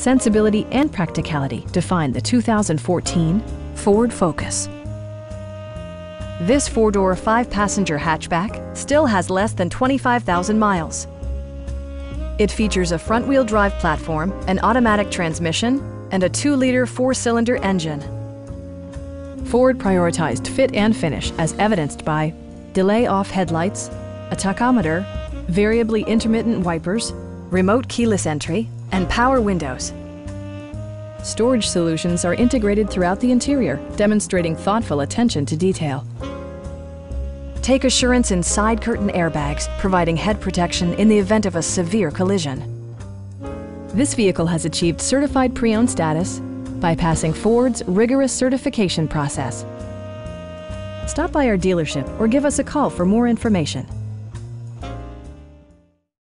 sensibility, and practicality define the 2014 Ford Focus. This four-door, five-passenger hatchback still has less than 25,000 miles. It features a front-wheel drive platform, an automatic transmission, and a 2-liter four-cylinder engine. Ford prioritized fit and finish as evidenced by delay-off headlights, a tachometer, variably intermittent wipers, remote keyless entry, and power windows. Storage solutions are integrated throughout the interior, demonstrating thoughtful attention to detail. Take assurance in side curtain airbags, providing head protection in the event of a severe collision. This vehicle has achieved certified pre-owned status, bypassing Ford's rigorous certification process. Stop by our dealership or give us a call for more information.